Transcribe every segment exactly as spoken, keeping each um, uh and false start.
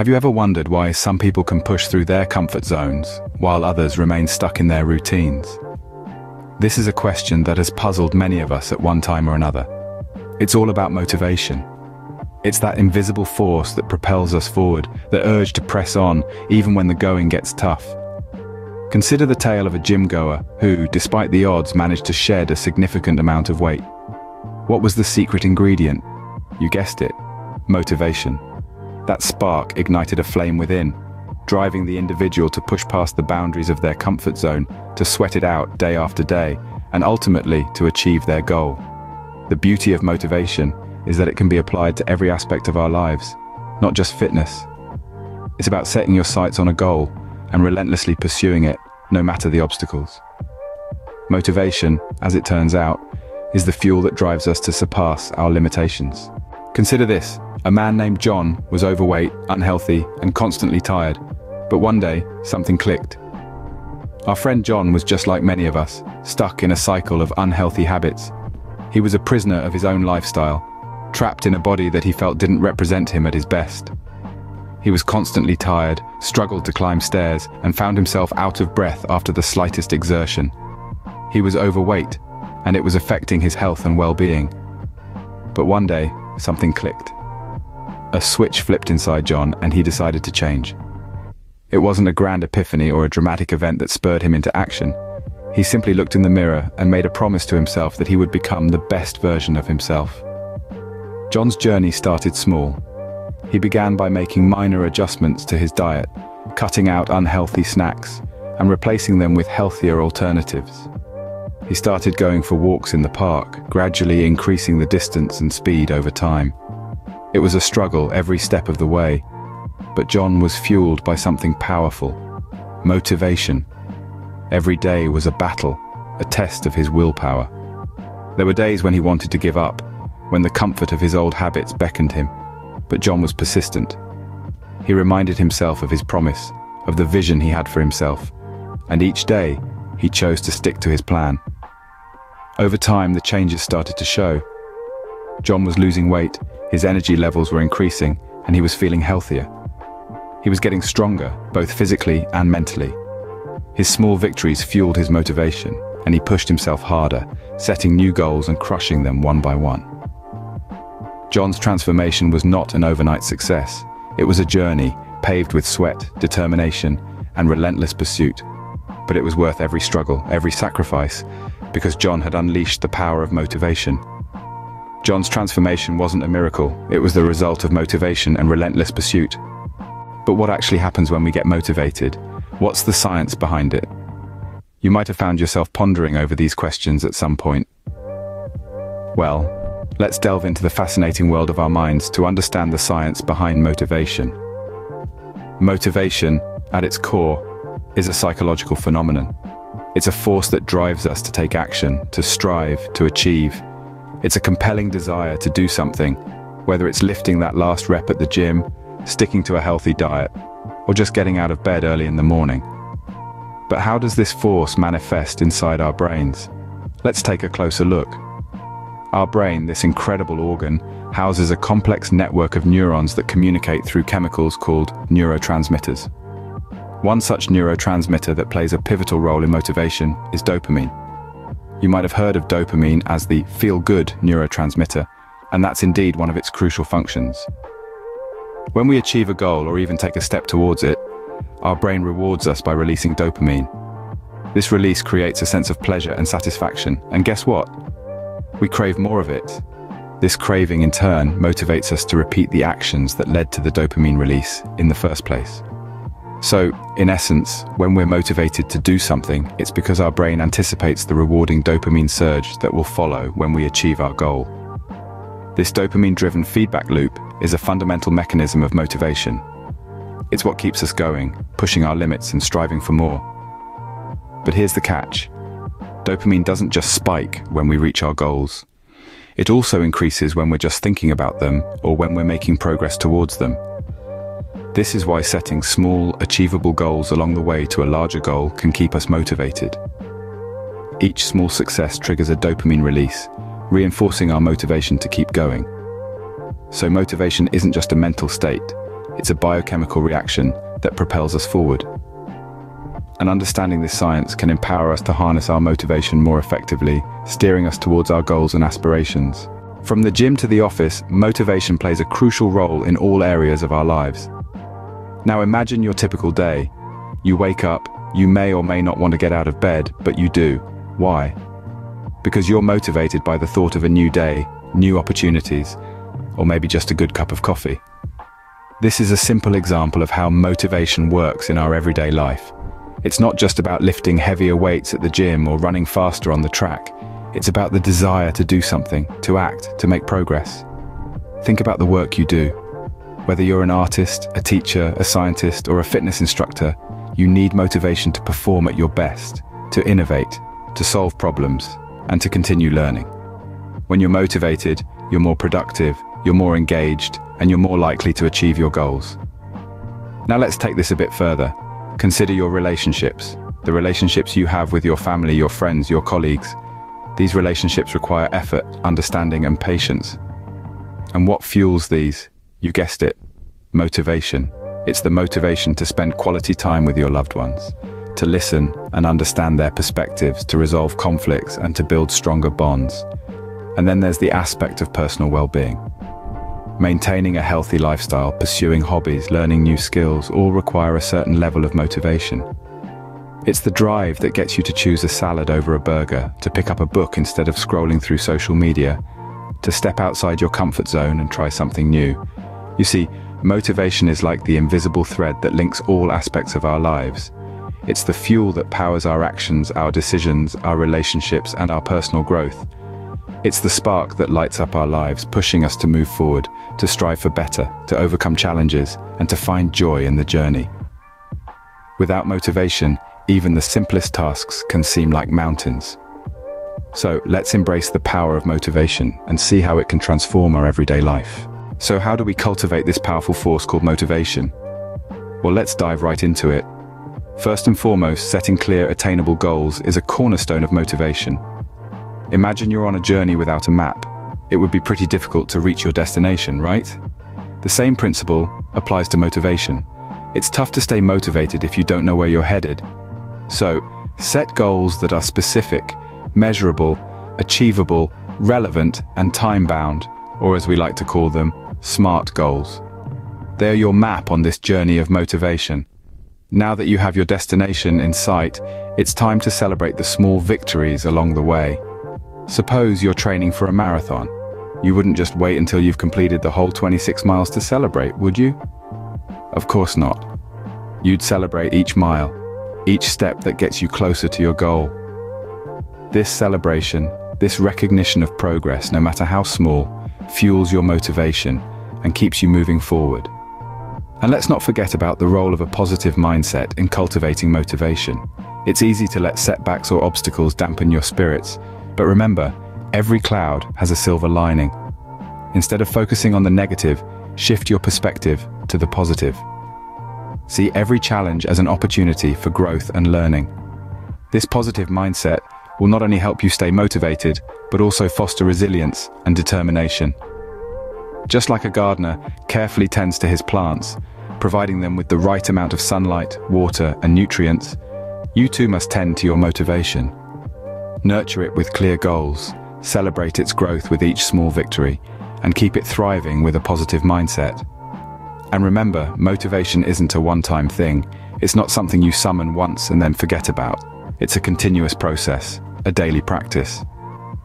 Have you ever wondered why some people can push through their comfort zones, while others remain stuck in their routines? This is a question that has puzzled many of us at one time or another. It's all about motivation. It's that invisible force that propels us forward, the urge to press on, even when the going gets tough. Consider the tale of a gym-goer who, despite the odds, managed to shed a significant amount of weight. What was the secret ingredient? You guessed it, motivation. That spark ignited a flame within, driving the individual to push past the boundaries of their comfort zone, to sweat it out day after day, and ultimately to achieve their goal. The beauty of motivation is that it can be applied to every aspect of our lives, not just fitness. It's about setting your sights on a goal and relentlessly pursuing it, no matter the obstacles. Motivation, as it turns out, is the fuel that drives us to surpass our limitations. Consider this: a man named John was overweight, unhealthy, and constantly tired. But one day, something clicked. Our friend John was just like many of us, stuck in a cycle of unhealthy habits. He was a prisoner of his own lifestyle, trapped in a body that he felt didn't represent him at his best. He was constantly tired, struggled to climb stairs, and found himself out of breath after the slightest exertion. He was overweight, and it was affecting his health and well-being. But one day, something clicked. A switch flipped inside John, and he decided to change. It wasn't a grand epiphany or a dramatic event that spurred him into action. He simply looked in the mirror and made a promise to himself that he would become the best version of himself. John's journey started small. He began by making minor adjustments to his diet, cutting out unhealthy snacks and replacing them with healthier alternatives. He started going for walks in the park, gradually increasing the distance and speed over time. It was a struggle every step of the way, but John was fueled by something powerful: motivation. Every day was a battle, a test of his willpower. There were days when he wanted to give up, when the comfort of his old habits beckoned him, but John was persistent. He reminded himself of his promise, of the vision he had for himself, and each day he chose to stick to his plan. Over time, the changes started to show. John was losing weight, his energy levels were increasing, and he was feeling healthier. He was getting stronger, both physically and mentally. His small victories fueled his motivation, and he pushed himself harder, setting new goals and crushing them one by one. John's transformation was not an overnight success. It was a journey, paved with sweat, determination, and relentless pursuit. But it was worth every struggle, every sacrifice, because John had unleashed the power of motivation. John's transformation wasn't a miracle. It was the result of motivation and relentless pursuit. But what actually happens when we get motivated? What's the science behind it? You might have found yourself pondering over these questions at some point. Well, let's delve into the fascinating world of our minds to understand the science behind motivation. Motivation, at its core, is a psychological phenomenon. It's a force that drives us to take action, to strive, to achieve. It's a compelling desire to do something, whether it's lifting that last rep at the gym, sticking to a healthy diet, or just getting out of bed early in the morning. But how does this force manifest inside our brains? Let's take a closer look. Our brain, this incredible organ, houses a complex network of neurons that communicate through chemicals called neurotransmitters. One such neurotransmitter that plays a pivotal role in motivation is dopamine. You might have heard of dopamine as the feel-good neurotransmitter, and that's indeed one of its crucial functions. When we achieve a goal or even take a step towards it, our brain rewards us by releasing dopamine. This release creates a sense of pleasure and satisfaction, and guess what? We crave more of it. This craving, in turn, motivates us to repeat the actions that led to the dopamine release in the first place. So, in essence, when we're motivated to do something, it's because our brain anticipates the rewarding dopamine surge that will follow when we achieve our goal. This dopamine-driven feedback loop is a fundamental mechanism of motivation. It's what keeps us going, pushing our limits and striving for more. But here's the catch. Dopamine doesn't just spike when we reach our goals. It also increases when we're just thinking about them or when we're making progress towards them. This is why setting small, achievable goals along the way to a larger goal can keep us motivated. Each small success triggers a dopamine release, reinforcing our motivation to keep going. So motivation isn't just a mental state. It's a biochemical reaction that propels us forward. And understanding this science can empower us to harness our motivation more effectively, steering us towards our goals and aspirations. From the gym to the office, motivation plays a crucial role in all areas of our lives. Now imagine your typical day. You wake up, you may or may not want to get out of bed, but you do. Why? Because you're motivated by the thought of a new day, new opportunities, or maybe just a good cup of coffee. This is a simple example of how motivation works in our everyday life. It's not just about lifting heavier weights at the gym or running faster on the track. It's about the desire to do something, to act, to make progress. Think about the work you do. Whether you're an artist, a teacher, a scientist, or a fitness instructor, you need motivation to perform at your best, to innovate, to solve problems, and to continue learning. When you're motivated, you're more productive, you're more engaged, and you're more likely to achieve your goals. Now let's take this a bit further. Consider your relationships, the relationships you have with your family, your friends, your colleagues. These relationships require effort, understanding, and patience. And what fuels these? You guessed it, motivation. It's the motivation to spend quality time with your loved ones, to listen and understand their perspectives, to resolve conflicts, and to build stronger bonds. And then there's the aspect of personal well-being. Maintaining a healthy lifestyle, pursuing hobbies, learning new skills, all require a certain level of motivation. It's the drive that gets you to choose a salad over a burger, to pick up a book instead of scrolling through social media, to step outside your comfort zone and try something new. You see, motivation is like the invisible thread that links all aspects of our lives. It's the fuel that powers our actions, our decisions, our relationships, and our personal growth. It's the spark that lights up our lives, pushing us to move forward, to strive for better, to overcome challenges, and to find joy in the journey. Without motivation, even the simplest tasks can seem like mountains. So let's embrace the power of motivation and see how it can transform our everyday life. So how do we cultivate this powerful force called motivation? Well, let's dive right into it. First and foremost, setting clear, attainable goals is a cornerstone of motivation. Imagine you're on a journey without a map. It would be pretty difficult to reach your destination, right? The same principle applies to motivation. It's tough to stay motivated if you don't know where you're headed. So, set goals that are specific, measurable, achievable, relevant, and time-bound, or as we like to call them, SMART goals. They're your map on this journey of motivation. Now that you have your destination in sight, it's time to celebrate the small victories along the way. Suppose you're training for a marathon. You wouldn't just wait until you've completed the whole twenty-six miles to celebrate, would you? Of course not. You'd celebrate each mile, each step that gets you closer to your goal. This celebration, this recognition of progress, no matter how small, fuels your motivation and keeps you moving forward. And let's not forget about the role of a positive mindset in cultivating motivation. It's easy to let setbacks or obstacles dampen your spirits, but remember, every cloud has a silver lining. Instead of focusing on the negative, shift your perspective to the positive. See every challenge as an opportunity for growth and learning. This positive mindset will not only help you stay motivated, but also foster resilience and determination. Just like a gardener carefully tends to his plants, providing them with the right amount of sunlight, water, and nutrients, you too must tend to your motivation. Nurture it with clear goals, celebrate its growth with each small victory, and keep it thriving with a positive mindset. And remember, motivation isn't a one-time thing. It's not something you summon once and then forget about. It's a continuous process, a daily practice.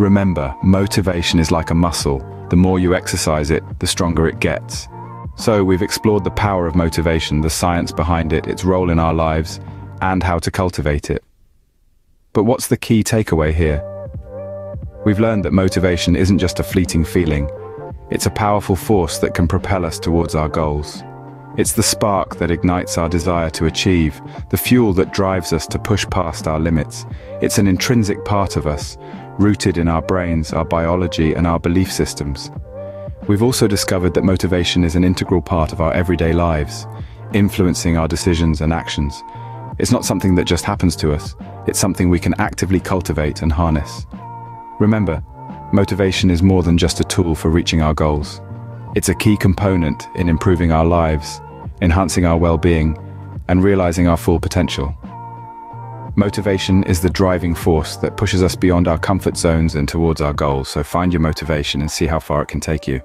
Remember, motivation is like a muscle. The more you exercise it, the stronger it gets. So we've explored the power of motivation, the science behind it, its role in our lives, and how to cultivate it. But what's the key takeaway here? We've learned that motivation isn't just a fleeting feeling. It's a powerful force that can propel us towards our goals. It's the spark that ignites our desire to achieve, the fuel that drives us to push past our limits. It's an intrinsic part of us, rooted in our brains, our biology, and our belief systems. We've also discovered that motivation is an integral part of our everyday lives, influencing our decisions and actions. It's not something that just happens to us. It's something we can actively cultivate and harness. Remember, motivation is more than just a tool for reaching our goals. It's a key component in improving our lives, enhancing our well-being, and realizing our full potential. Motivation is the driving force that pushes us beyond our comfort zones and towards our goals, so find your motivation and see how far it can take you.